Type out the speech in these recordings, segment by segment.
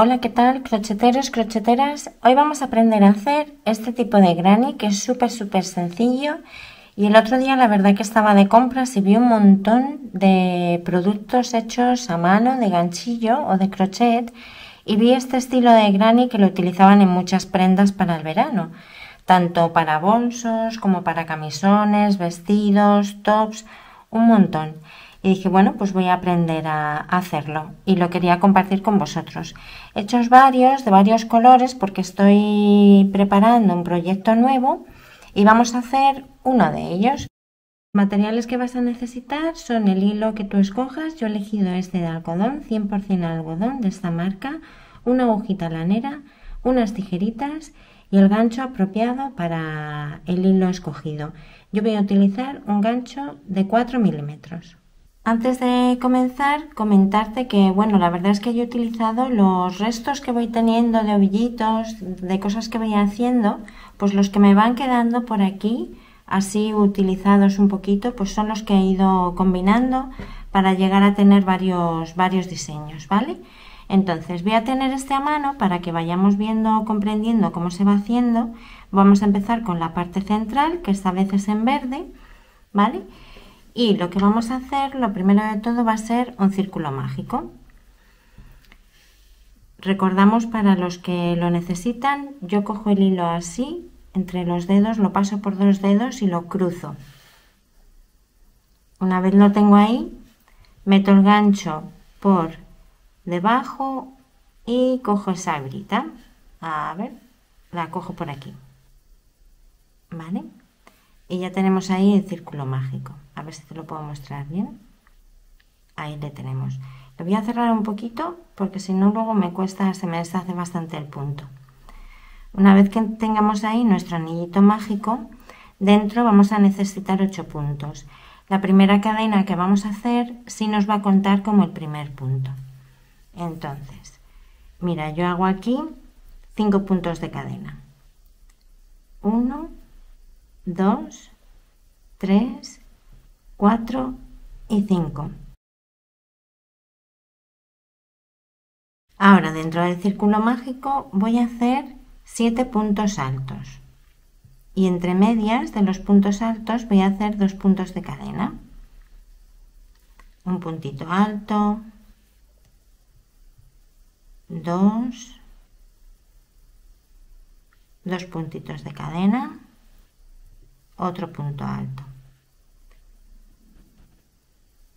Hola, ¿qué tal, crocheteros, crocheteras? Hoy vamos a aprender a hacer este tipo de granny que es súper sencillo. Y el otro día la verdad que estaba de compras y vi un montón de productos hechos a mano, de ganchillo o de crochet, y vi este estilo de granny que lo utilizaban en muchas prendas para el verano, tanto para bolsos como para camisones, vestidos, tops, un montón. Y dije, bueno, pues voy a aprender a hacerlo y lo quería compartir con vosotros. He hecho varios, de varios colores, porque estoy preparando un proyecto nuevo y vamos a hacer uno de ellos. Los materiales que vas a necesitar son el hilo que tú escojas. Yo he elegido este de algodón, 100% algodón de esta marca, una agujita lanera, unas tijeritas y el gancho apropiado para el hilo escogido. Yo voy a utilizar un gancho de 4 milímetros. Antes de comenzar, comentarte que, bueno, la verdad es que yo he utilizado los restos que voy teniendo de ovillitos, de cosas que voy haciendo, pues los que me van quedando por aquí, así utilizados un poquito, pues son los que he ido combinando para llegar a tener varios diseños, ¿vale? Entonces voy a tener este a mano para que vayamos viendo, comprendiendo cómo se va haciendo. Vamos a empezar con la parte central, que esta vez es en verde, ¿vale? Y lo que vamos a hacer, lo primero de todo, va a ser un círculo mágico. Recordamos, para los que lo necesitan, yo cojo el hilo así, entre los dedos, lo paso por dos dedos y lo cruzo. Una vez lo tengo ahí, meto el gancho por debajo y cojo esa hebrita. A ver, la cojo por aquí. ¿Vale? Y ya tenemos ahí el círculo mágico. A ver si te lo puedo mostrar bien. Ahí le tenemos. Lo voy a cerrar un poquito porque si no luego me cuesta, se me deshace bastante el punto. Una vez que tengamos ahí nuestro anillito mágico, dentro vamos a necesitar 8 puntos. La primera cadena que vamos a hacer sí nos va a contar como el primer punto. Entonces, mira, yo hago aquí 5 puntos de cadena. 1, 2, 3, 4 y 5. Ahora, dentro del círculo mágico voy a hacer 7 puntos altos y entre medias de los puntos altos voy a hacer 2 puntos de cadena, un puntito alto, 2, 2 puntitos de cadena, otro punto alto.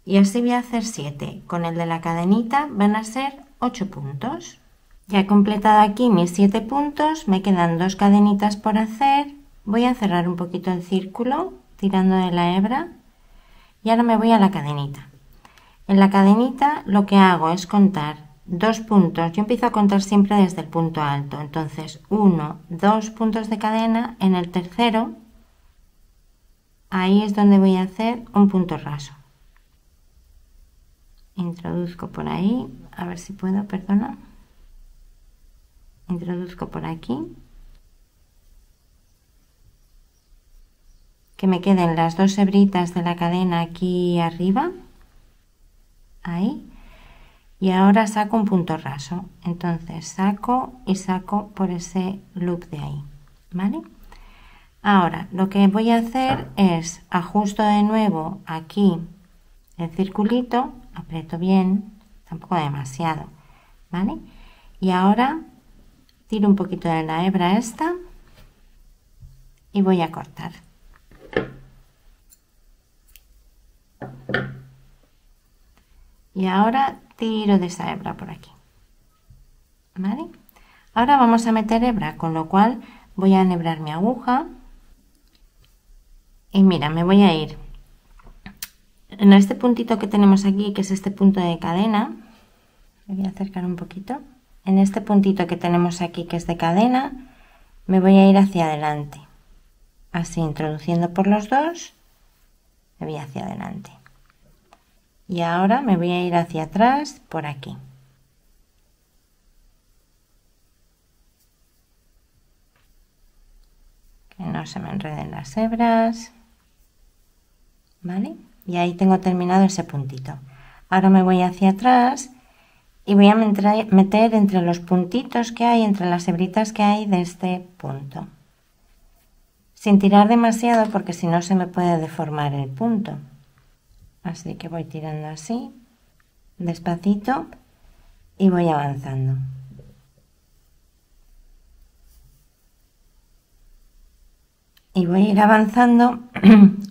Y así voy a hacer 7. Con el de la cadenita van a ser 8 puntos. Ya he completado aquí mis 7 puntos, me quedan 2 cadenitas por hacer. Voy a cerrar un poquito el círculo tirando de la hebra y ahora me voy a la cadenita. En la cadenita lo que hago es contar 2 puntos. Yo empiezo a contar siempre desde el punto alto, entonces 1, 2 puntos de cadena. En el tercero, ahí es donde voy a hacer un punto raso. Introduzco por ahí, a ver si puedo, perdona. Introduzco por aquí. Que me queden las 2 hebritas de la cadena aquí arriba. Ahí. Y ahora saco un punto raso. Entonces saco y saco por ese loop de ahí. ¿Vale? Ahora lo que voy a hacer es ajusto de nuevo aquí el circulito. Aprieto bien, tampoco demasiado, ¿vale? Y ahora tiro un poquito de la hebra esta y voy a cortar. Y ahora tiro de esa hebra por aquí, ¿vale? Ahora vamos a meter hebra, con lo cual voy a enhebrar mi aguja y mira, me voy a ir en este puntito que tenemos aquí, que es este punto de cadena. Me voy a acercar un poquito. En este puntito que tenemos aquí, que es de cadena, me voy a ir hacia adelante, así introduciendo por los dos. Me voy hacia adelante y ahora me voy a ir hacia atrás por aquí. Que no se me enreden las hebras, ¿vale? Y ahí tengo terminado ese puntito. Ahora me voy hacia atrás y voy a meter entre los puntitos que hay, entre las hebritas que hay de este punto, sin tirar demasiado porque si no se me puede deformar el punto. Así que voy tirando así, despacito, y voy avanzando. Y voy a ir avanzando,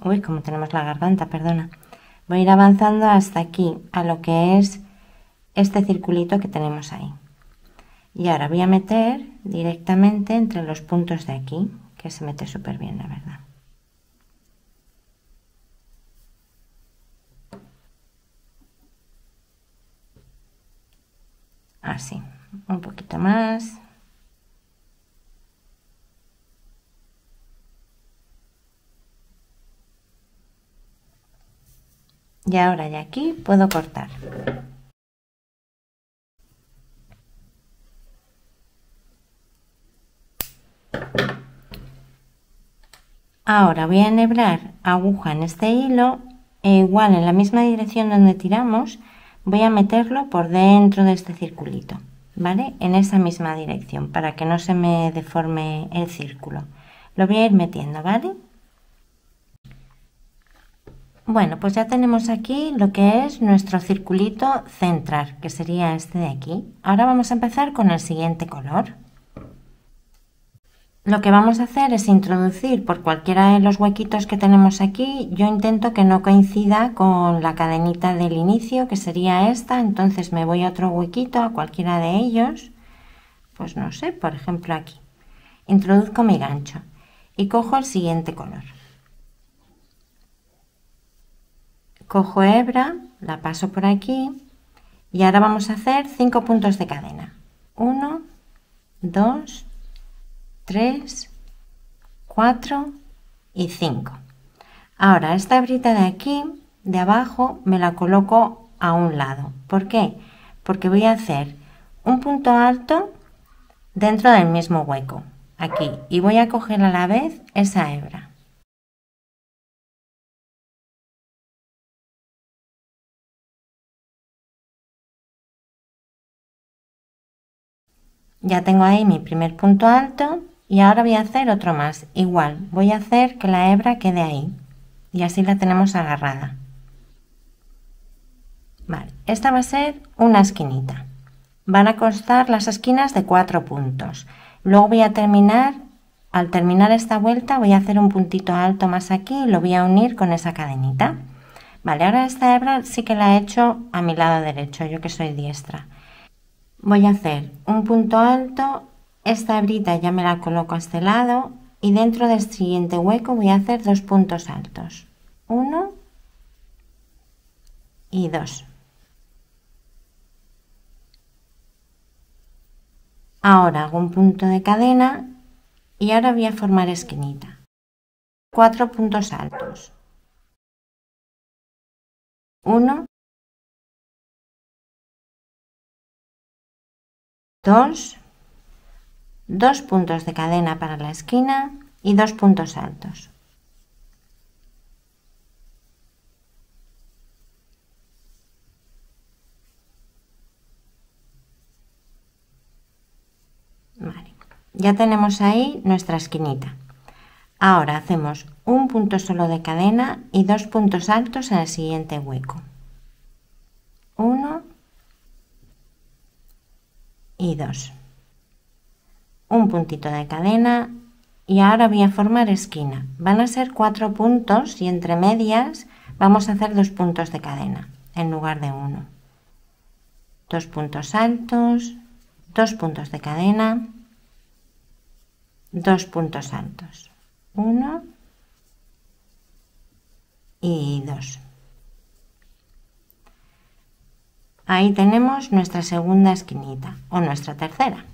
uy, como tenemos la garganta, perdona. Voy a ir avanzando hasta aquí, a lo que es este circulito que tenemos ahí. Y ahora voy a meter directamente entre los puntos de aquí, que se mete súper bien, la verdad. Así, un poquito más. Y ahora de aquí puedo cortar. Ahora voy a enhebrar aguja en este hilo e igual en la misma dirección donde tiramos voy a meterlo por dentro de este circulito, ¿vale? En esa misma dirección para que no se me deforme el círculo. Lo voy a ir metiendo, ¿vale? Bueno, pues ya tenemos aquí lo que es nuestro circulito central, que sería este de aquí. Ahora vamos a empezar con el siguiente color. Lo que vamos a hacer es introducir por cualquiera de los huequitos que tenemos aquí. Yo intento que no coincida con la cadenita del inicio, que sería esta, entonces me voy a otro huequito, a cualquiera de ellos, pues no sé, por ejemplo aquí. Introduzco mi gancho y cojo el siguiente color. Cojo hebra, la paso por aquí y ahora vamos a hacer 5 puntos de cadena. 1, 2, 3, 4 y 5. Ahora esta hebrita de aquí, de abajo, me la coloco a un lado. ¿Por qué? Porque voy a hacer un punto alto dentro del mismo hueco, aquí, y voy a coger a la vez esa hebra. Ya tengo ahí mi primer punto alto y ahora voy a hacer otro más, igual, voy a hacer que la hebra quede ahí y así la tenemos agarrada. Vale, esta va a ser una esquinita, van a constar las esquinas de 4 puntos, luego voy a terminar, al terminar esta vuelta voy a hacer un puntito alto más aquí y lo voy a unir con esa cadenita. Vale, ahora esta hebra sí que la he hecho a mi lado derecho, yo que soy diestra. Voy a hacer un punto alto, esta hebrita ya me la coloco a este lado y dentro del siguiente hueco voy a hacer 2 puntos altos, 1 y 2. Ahora hago un punto de cadena y ahora voy a formar esquinita, 4 puntos altos, 1, 2 puntos de cadena para la esquina y 2 puntos altos. Vale, ya tenemos ahí nuestra esquinita. Ahora hacemos un punto solo de cadena y 2 puntos altos en el siguiente hueco. 1 y 2, un puntito de cadena y ahora voy a formar esquina, van a ser 4 puntos y entre medias vamos a hacer 2 puntos de cadena en lugar de 1, 2 puntos altos, 2 puntos de cadena, 2 puntos altos, 1 y 2. Ahí tenemos nuestra segunda esquinita o nuestra tercera.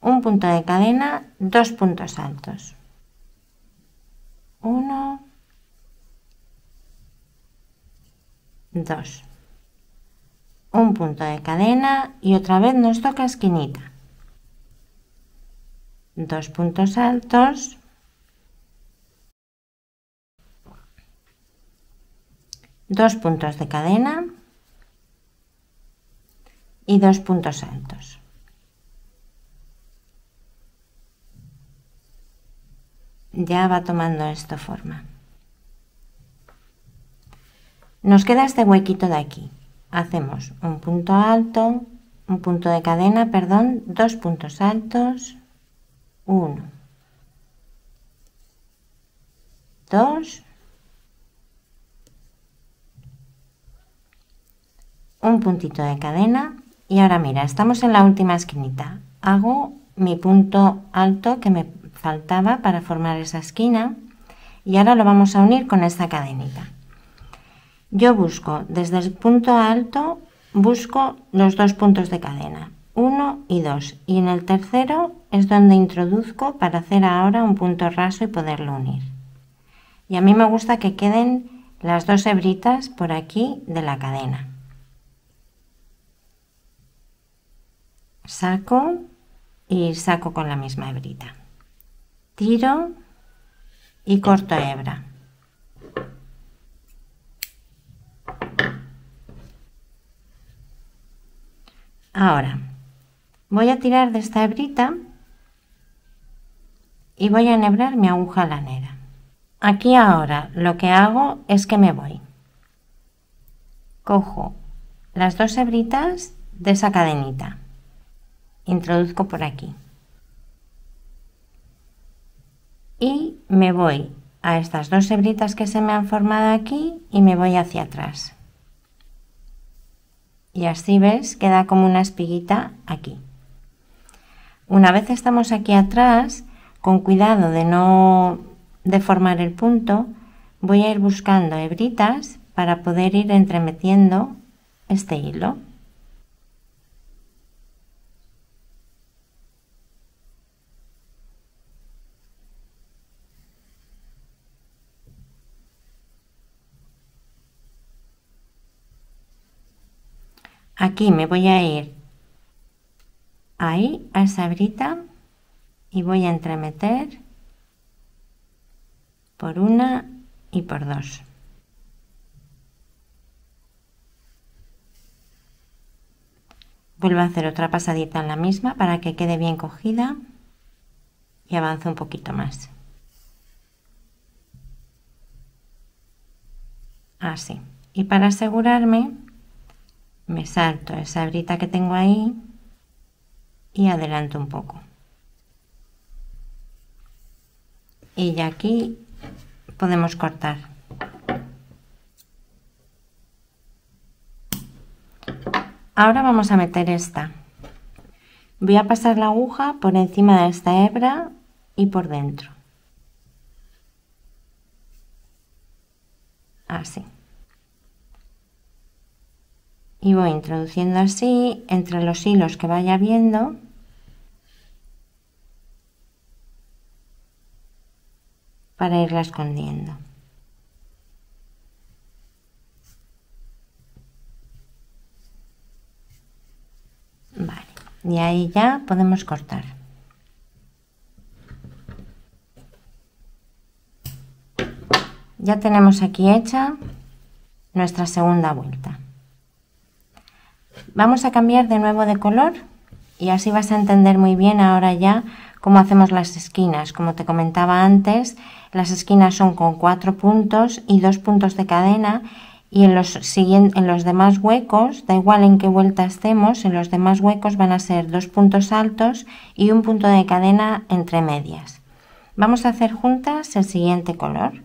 Un punto de cadena, 2 puntos altos. 1, 2. Un punto de cadena y otra vez nos toca esquinita. 2 puntos altos. Dos puntos de cadena. y 2 puntos altos. Ya va tomando esto forma. Nos queda este huequito de aquí. Hacemos un punto alto, un punto de cadena, perdón, 2 puntos altos, 1, 2, un puntito de cadena, y ahora mira, estamos en la última esquinita. Hago mi punto alto que me faltaba para formar esa esquina y ahora lo vamos a unir con esta cadenita. Yo busco desde el punto alto, busco los 2 puntos de cadena, 1 y 2, y en el tercero es donde introduzco para hacer ahora un punto raso y poderlo unir. Y a mí me gusta que queden las 2 hebritas por aquí de la cadena. Saco y saco con la misma hebrita. Tiro y corto hebra. Ahora voy a tirar de esta hebrita y voy a enhebrar mi aguja lanera. Aquí ahora lo que hago es que me voy, cojo las 2 hebritas de esa cadenita, introduzco por aquí y me voy a estas 2 hebritas que se me han formado aquí y me voy hacia atrás, y así ves, queda como una espiguita aquí. Una vez estamos aquí atrás, con cuidado de no deformar el punto, voy a ir buscando hebritas para poder ir entremetiendo este hilo. Aquí me voy a ir ahí a esa hebrita y voy a entremeter por una y por 2. Vuelvo a hacer otra pasadita en la misma para que quede bien cogida y avanzo un poquito más. Así. Y para asegurarme, me salto esa hebrita que tengo ahí y adelanto un poco. Y ya aquí podemos cortar. Ahora vamos a meter esta. Voy a pasar la aguja por encima de esta hebra y por dentro. Así. Y voy introduciendo así entre los hilos que vaya viendo. Para irla escondiendo. Vale, y ahí ya podemos cortar. Ya tenemos aquí hecha nuestra segunda vuelta. Vamos a cambiar de nuevo de color y así vas a entender muy bien ahora ya cómo hacemos las esquinas. Como te comentaba antes, las esquinas son con 4 puntos y 2 puntos de cadena, y en los demás huecos, da igual en qué vuelta estemos, en los demás huecos van a ser 2 puntos altos y un punto de cadena entre medias. Vamos a hacer juntas el siguiente color.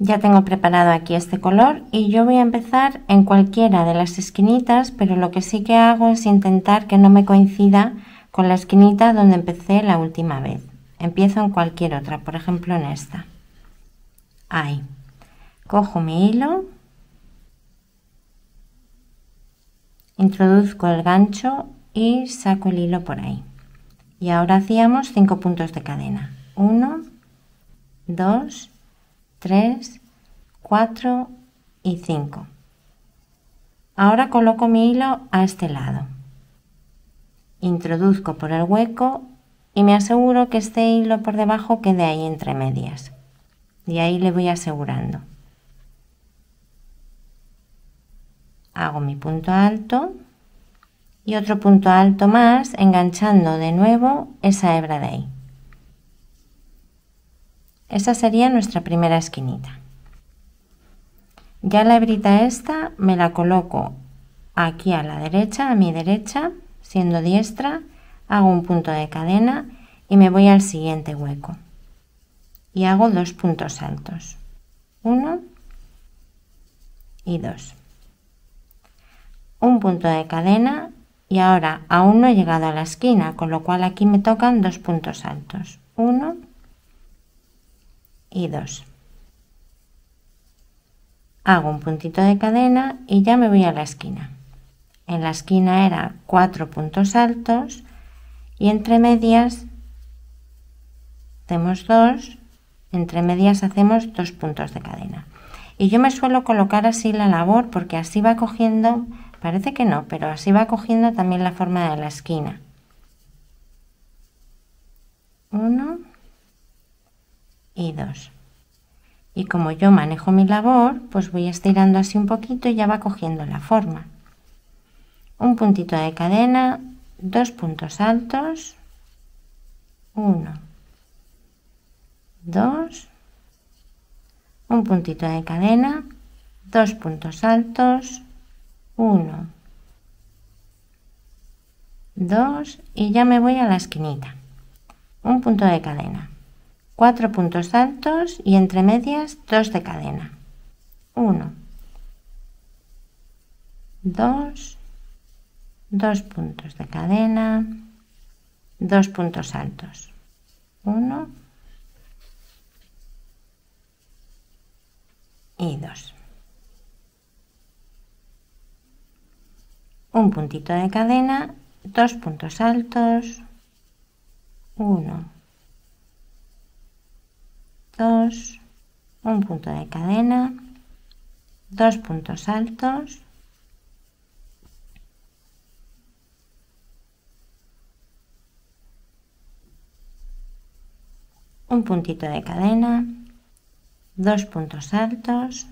Ya tengo preparado aquí este color y yo voy a empezar en cualquiera de las esquinitas, pero lo que sí que hago es intentar que no me coincida con la esquinita donde empecé la última vez. Empiezo en cualquier otra, por ejemplo en esta. Ahí. Cojo mi hilo, introduzco el gancho y saco el hilo por ahí. Y ahora hacíamos 5 puntos de cadena. 1, 2, 3, 4 y 5. Ahora coloco mi hilo a este lado. Introduzco por el hueco y me aseguro que este hilo por debajo quede ahí entre medias. Y ahí le voy asegurando. Hago mi punto alto y otro punto alto más enganchando de nuevo esa hebra de ahí. Esa sería nuestra primera esquinita. Ya la hebrita esta me la coloco aquí a la derecha, a mi derecha, siendo diestra, hago un punto de cadena y me voy al siguiente hueco. Y hago dos puntos altos, uno y dos. Un punto de cadena. Y ahora aún no he llegado a la esquina, con lo cual aquí me tocan dos puntos altos, uno y dos. Hago un puntito de cadena y ya me voy a la esquina. En la esquina era cuatro puntos altos y entre medias hacemos dos, entre medias hacemos dos puntos de cadena. Y yo me suelo colocar así la labor porque así va cogiendo... Parece que no, pero así va cogiendo también la forma de la esquina. Uno y dos. Y como yo manejo mi labor, pues voy estirando así un poquito y ya va cogiendo la forma. Un puntito de cadena, dos puntos altos, uno, dos, un puntito de cadena, dos puntos altos, uno, dos y ya me voy a la esquinita. Un punto de cadena, cuatro puntos altos y entre medias dos de cadena, uno, dos, dos puntos de cadena, dos puntos altos, uno y dos. Un puntito de cadena, dos puntos altos, uno, dos, un punto de cadena, dos puntos altos, un puntito de cadena, dos puntos altos,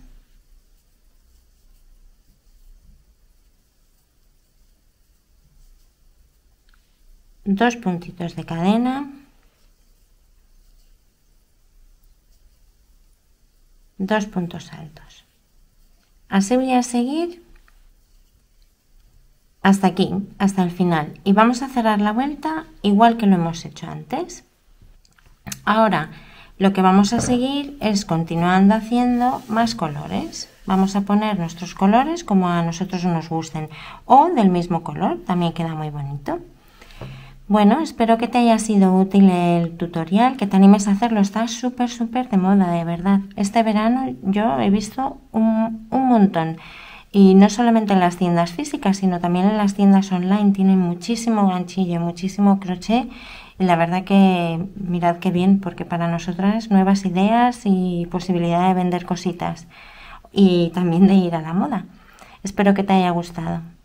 dos puntitos de cadena, dos puntos altos. Así voy a seguir hasta aquí, hasta el final. Y vamos a cerrar la vuelta igual que lo hemos hecho antes. Ahora lo que vamos a seguir es continuando haciendo más colores. Vamos a poner nuestros colores como a nosotros nos gusten o del mismo color, también queda muy bonito. Bueno, espero que te haya sido útil el tutorial, que te animes a hacerlo, está súper, súper de moda, de verdad. Este verano yo he visto un montón, y no solamente en las tiendas físicas, sino también en las tiendas online, tienen muchísimo ganchillo, muchísimo crochet, y la verdad que mirad qué bien, porque para nosotras nuevas ideas y posibilidad de vender cositas, y también de ir a la moda. Espero que te haya gustado.